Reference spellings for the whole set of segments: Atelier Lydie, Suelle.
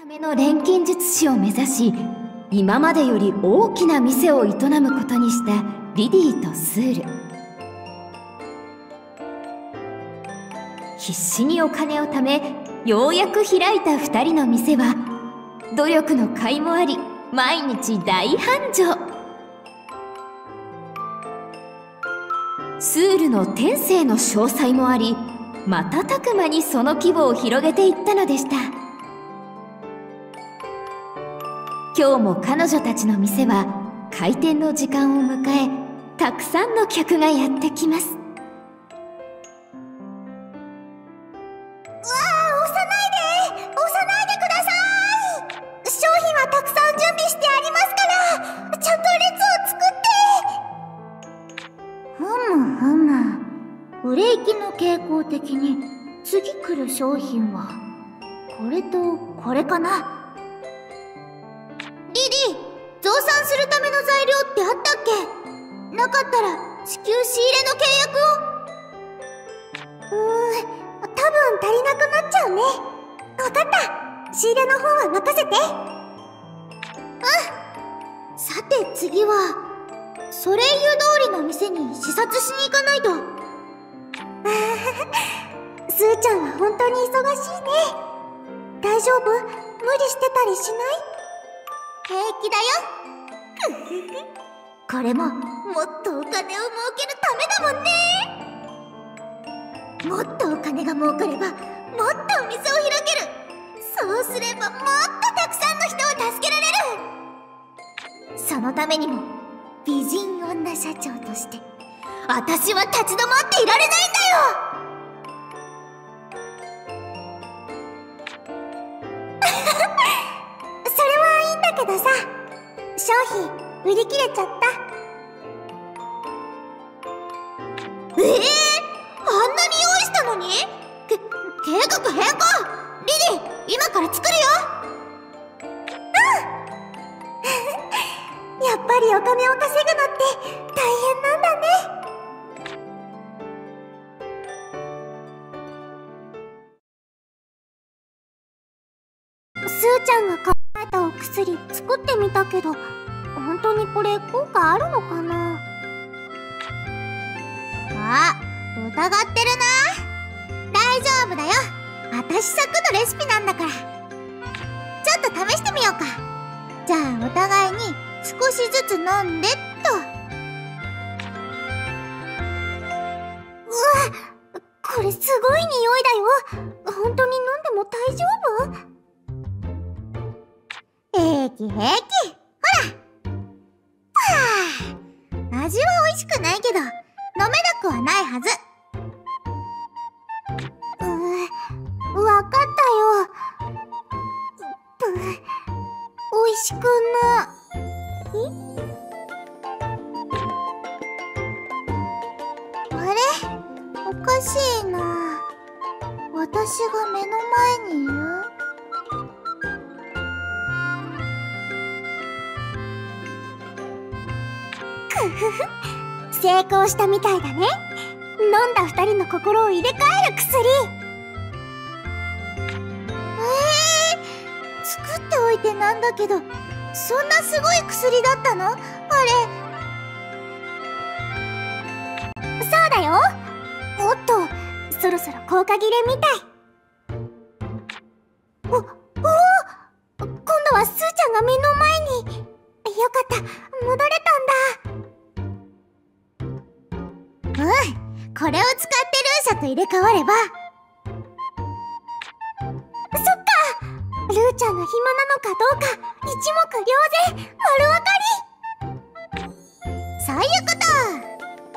ための錬金術師を目指し、今までより大きな店を営むことにしたリディとスール。必死にお金を貯め、ようやく開いた2人の店は、努力の甲斐もあり、毎日大繁盛。スールの天性の詳細もあり、瞬く間にその規模を広げていったのでした。今日も彼女たちの店は開店の時間を迎え、たくさんの客がやってきます。売れ行きの傾向的に次来る商品はこれとこれかな。リリー、増産するための材料ってあったっけ？なかったら至急仕入れの契約を。多分足りなくなっちゃうね。分かった、仕入れの方は任せて。うん。さて次はソレイユ通りの店に視察しに行かないと。スーちゃんは本当に忙しいね。大丈夫？無理してたりしない？平気だよ。これももっとお金を儲けるためだもんね。もっとお金が儲かればもっとお店を開ける。そうすればもっとたくさんの人を助けられる。そのためにも美人女社長として私は立ち止まっていられないんだよ。商品売り切れちゃった。あんなに用意したのに？計画変更。リリー、今から作るよ。うん。やっぱりお金を稼ぐのって大変なんだね。スーちゃんが考えたお薬作ってみたけど、本当にこれ効果あるのかな？あ、疑ってるな。大丈夫だよ、私作のレシピなんだから。ちょっと試してみようか。じゃあお互いに少しずつ飲んでっと。うわ、これすごい匂いだよ。本当に飲んでも大丈夫？平気平気。ほら。はあ、味は美味しくないけど飲めなくはないはず。わかったよ。美味しくない。あれ、おかしいな。私が目の前にいる。成功したみたいだね。飲んだ2人の心を入れ替える薬。作っておいてなんだけど、そんなすごい薬だったの？あれ、そうだよ。おっと、そろそろ効果切れみたい。お、今度はスーちゃんが目の前に。よかった、戻れたんだ。うん、これを使ってルーシャと入れ替われば。そっか、ルーちゃんが暇なのかどうか一目瞭然。丸わかり。そういうこと。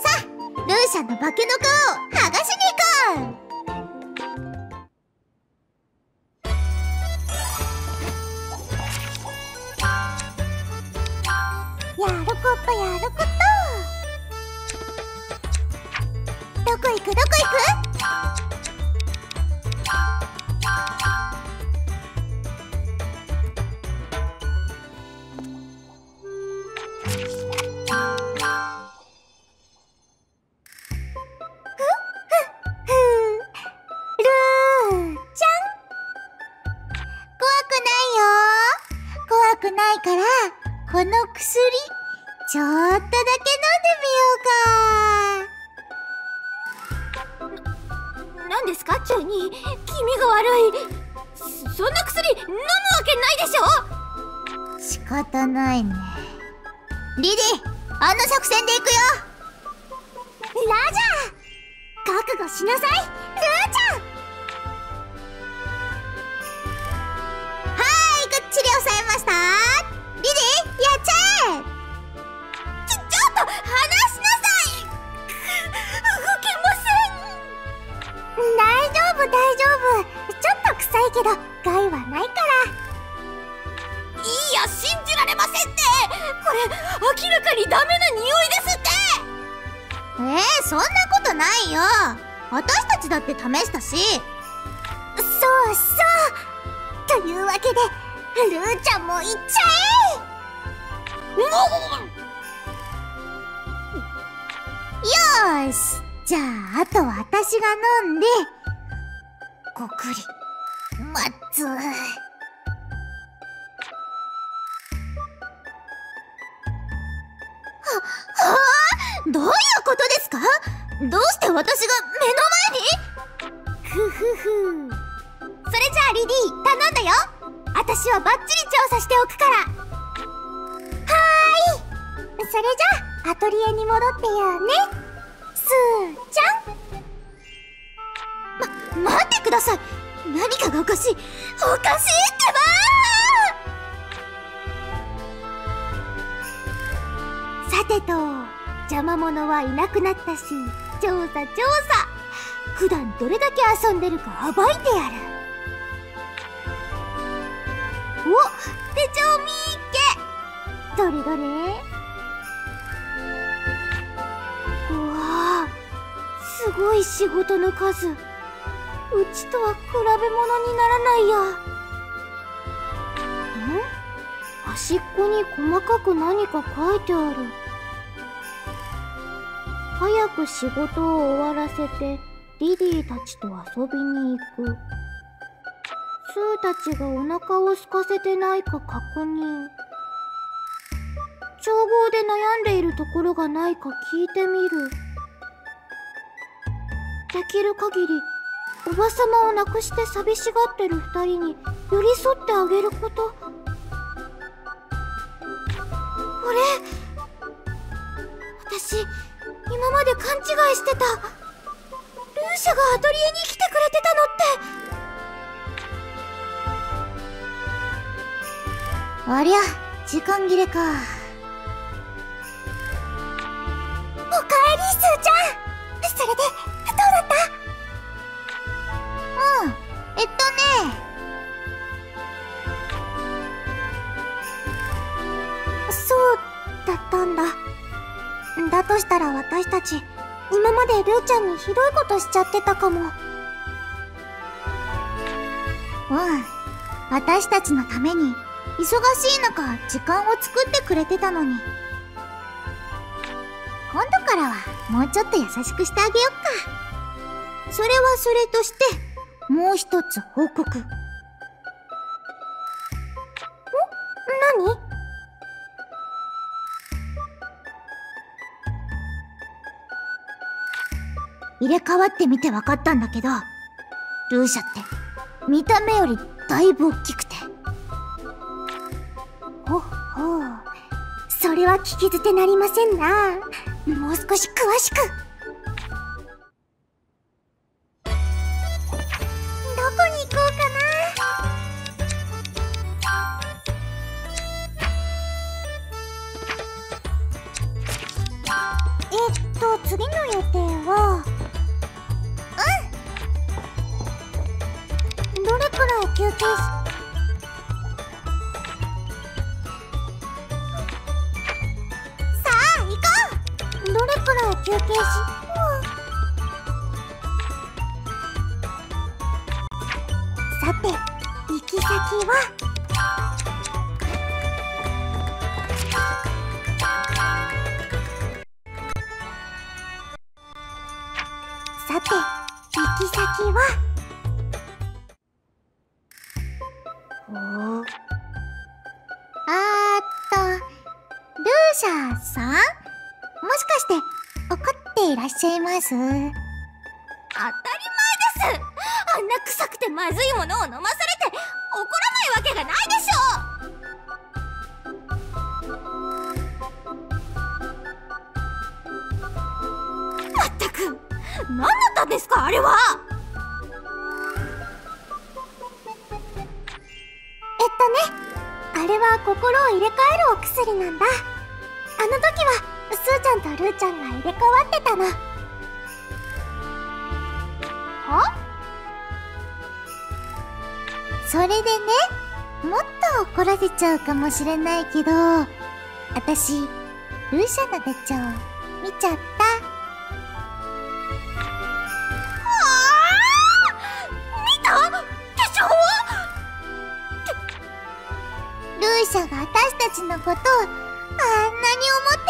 さあ、ルーシャの化けの皮を剥がしに行こう。やることやること。どこ行く？ないから、この薬ちょっとだけ飲んでみようか。何ですか急に、気味が悪い。そんな薬飲むわけないでしょ。仕方ないね。リリー、あの作戦で行くよ。ラジャー、覚悟しなさい。ルーちゃん、はーい、がっちり抑えました。リリー、やっちゃえ。ちょっと離しなさい。動けません。大丈夫大丈夫、臭いけど害はないから。いや、信じられませんって。これ明らかにダメな匂いですって。そんなことないよ。私たちだって試したし。そうそう、というわけでルーちゃんも行っちゃえ。よーし、じゃああとは私が飲んでごくり。まっつー。はあ、どういうことですか。どうして私が目の前に。ふふふ。それじゃあリリー、頼んだよ。私はバッチリ調査しておくから。はーい。それじゃあアトリエに戻ってよね、すーちゃん。待ってください。何かがおかしい、おかしいってばー。さてと、邪魔者はいなくなったし、調査調査。普段どれだけ遊んでるか暴いてやる。お、手帳みーけ。どれどれ。うわー、すごい仕事の数。うちとは比べ物にならないや。ん？端っこに細かく何か書いてある。早く仕事を終わらせてリリーたちと遊びに行く。スーたちがお腹を空かせてないか確認。調合で悩んでいるところがないか聞いてみる。できる限りおばさまを亡くして寂しがってる二人に寄り添ってあげること。あれ、私今まで勘違いしてた。ルーシャがアトリエに来てくれてたのって。ありゃ、時間切れか。おかえりスーちゃん。それでどうだった？そうだったんだ。だとしたら私たち今までルーちゃんにひどいことしちゃってたかも。うん、私たちのために忙しい中時間を作ってくれてたのに。今度からはもうちょっと優しくしてあげよっか。それはそれとして、もう一つ報告。ん？何？入れ替わってみて分かったんだけど、ルーシャって見た目よりだいぶ大きくて。ほっほう、それは聞き捨てなりませんな。もう少し詳しく。次の予定は、うん、どれくらい休憩し、さあ行こう。どれくらい休憩し、さて行き先は。さて、行き先は。おー。あー。者さん、もしかして怒っていらっしゃいます？当たり前です。あんな臭くてまずいものを飲まされて怒らないわけがないでしょう。何だったんですかあれは。あれは心を入れ替えるお薬なんだ。あの時はすーちゃんとルーちゃんが入れ替わってたの。は？それでね、もっと怒らせちゃうかもしれないけど、私ルーシャの手帳見ちゃった。ルーシャが私たちのことをあんなに思って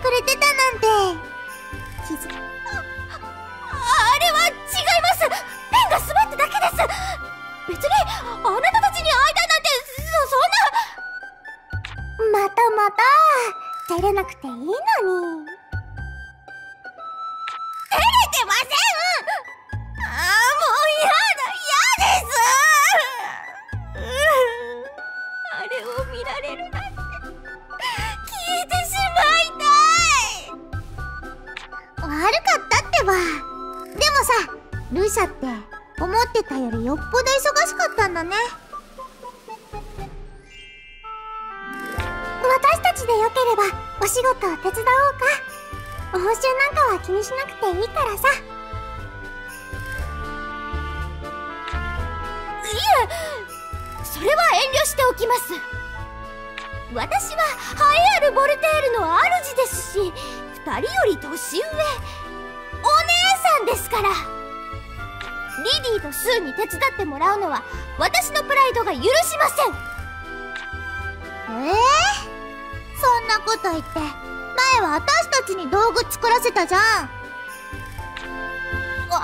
くれてたなんて。気づく。あれは違います。ペンが滑っただけです。別にあなたたちに会いたいなんて、そんな。またまた照れなくていいのに。照れてません。ああ、もう嫌だ、嫌です。あれを見られるなんて、消えてしまいたい。悪かったってば。でもさ、ルシャって思ってたよりよっぽど忙しかったんだね。私たちでよければお仕事を手伝おうか。報酬なんかは気にしなくていいからさ。いえ、それは遠慮しておきます。私は栄えあるボルテールの主ですし、2人より年上、お姉さんですから。リディとスーに手伝ってもらうのは私のプライドが許しません。そんなこと言って、前は私たちに道具作らせたじゃん。あれは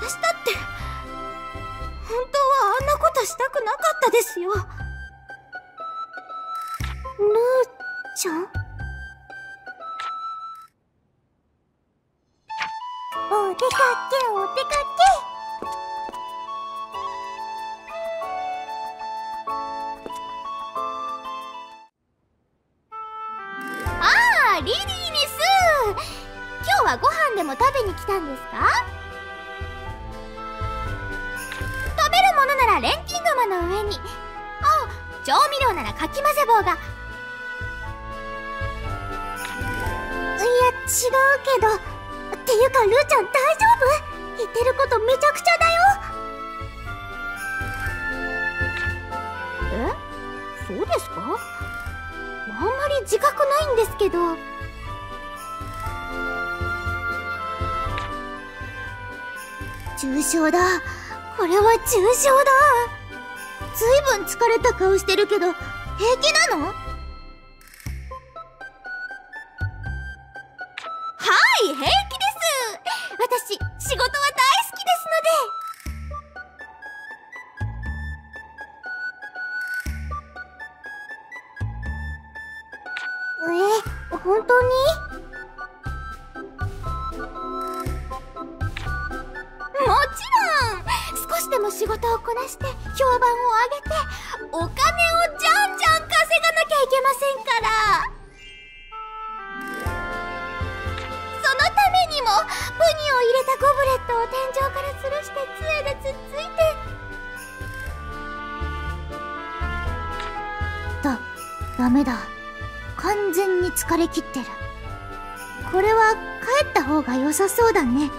私だって本当はあんなことしたくなかったですよ。ルーちゃん？お出かけ、お出かけ。ああ、リリーです。今日はご飯でも食べに来たんですか？レンティン釜の上に、調味料ならかき混ぜ棒が。いや違うけど。っていうかルーちゃん大丈夫？言ってることめちゃくちゃだよ。そうですか？あんまり自覚ないんですけど。重症だ。これは重症だ。ずいぶん疲れた顔してるけど、平気なの？はい、平気です。私、仕事は大好きですので。本当に？もちろん。少しでも仕事をこなして評判を上げて、お金をじゃんじゃん稼がなきゃいけませんから。そのためにもプニを入れたゴブレットを天井から吊るして杖でつっついてダメだ。完全に疲れきってる。これは帰った方が良さそうだね。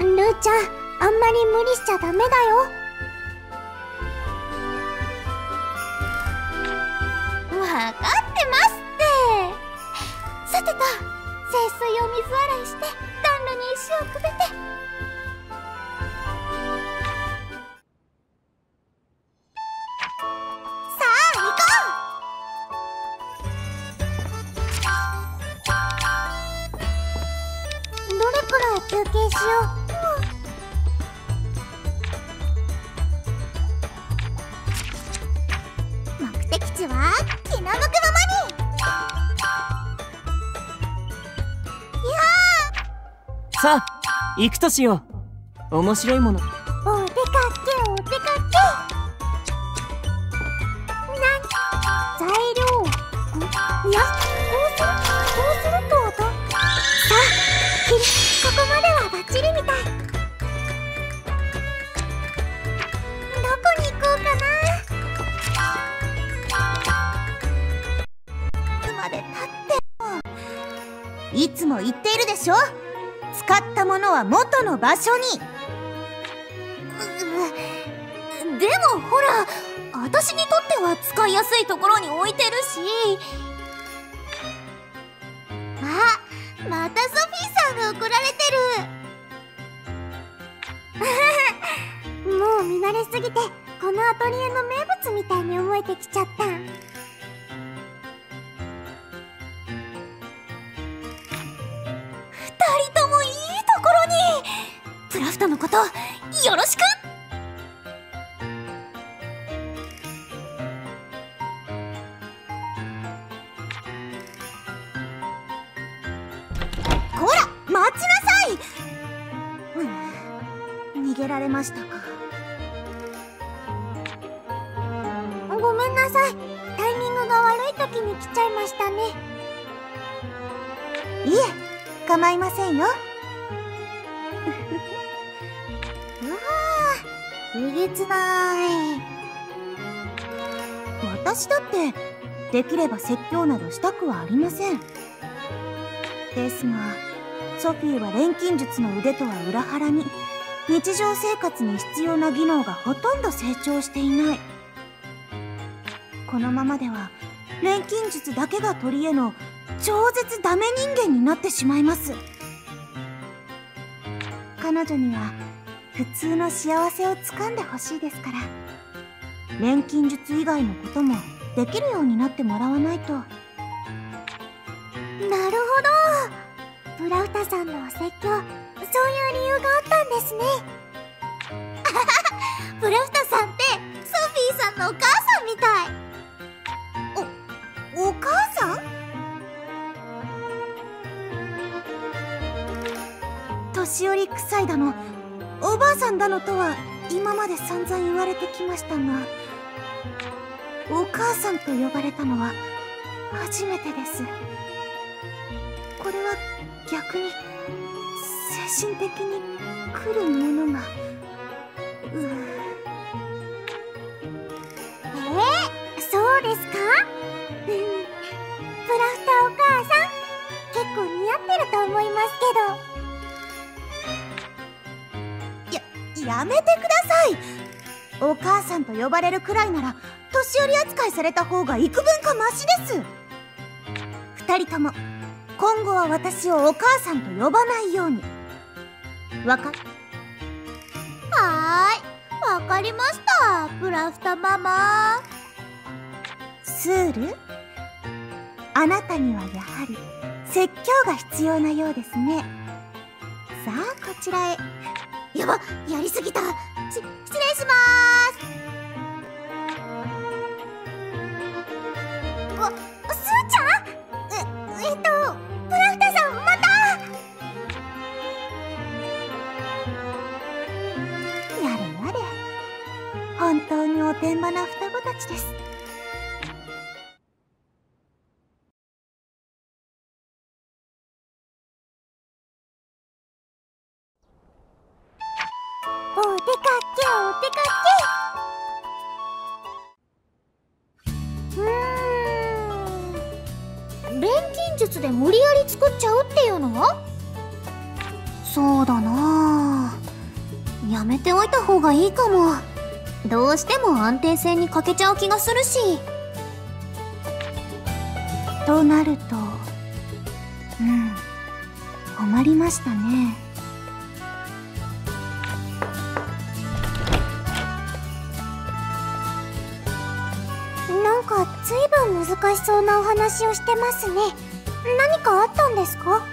ルーちゃん、あんまり無理しちゃダメだよ。分かってますって。さてと、清水を水洗いして暖炉に石をくべて。さあ行こう。どれくらい休憩しよう。さあ行くとしよう。面白いもの。お出かけお出かけ。なん材料いやこうすると音。さあ君ここまではバッチリみたい。どこに行こうかな。いつも言っているでしょ、使ったものは元の場所に。でもほら、私にとっては使いやすいところに置いてるし。あ、またソフィーさんが怒られてるもう見慣れすぎてこのアトリエの名物みたいに思えてきちゃった。クラフトのことよろしく。こら待ちなさい、うん、逃げられましたか。ごめんなさい、タイミングが悪い時に来ちゃいましたね。いえ構いませんよ。えげつない。私だってできれば説教などしたくはありません。ですがソフィーは錬金術の腕とは裏腹に日常生活に必要な技能がほとんど成長していない。このままでは錬金術だけが取り柄の超絶ダメ人間になってしまいます。彼女には普通の幸せをつかんでほしいですから、錬金術以外のこともできるようになってもらわないと。なるほど、ブラウタさんのお説教、そういう理由があったんですね。あはは、ブラウタさんってソフィーさんのお母さんみたい。お母さん？年寄り臭いだのおばあさんだのとは今まで散々言われてきましたが、お母さんと呼ばれたのは初めてです。これは逆に精神的に来るものが。そうですか。ブラフタお母さん結構似合ってると思いますけど。やめてください、お母さんと呼ばれるくらいなら年寄り扱いされた方が幾分かマシです。2人とも今後は私をお母さんと呼ばないように。はーい、わかりました、ブラフタママ。スール、あなたにはやはり説教が必要なようですね。さあこちらへ。やば、やりすぎた。失礼しまーす。お、スーちゃん？ブラフタさんまた。やれやれ、本当におてんばな双子たちです。錬金術で無理やり作っちゃうっていうのは？そうだなあ、やめておいた方がいいかも。どうしても安定性に欠けちゃう気がするし。となると、困りましたね。ずいぶん難しそうなお話をしてますね。何かあったんですか？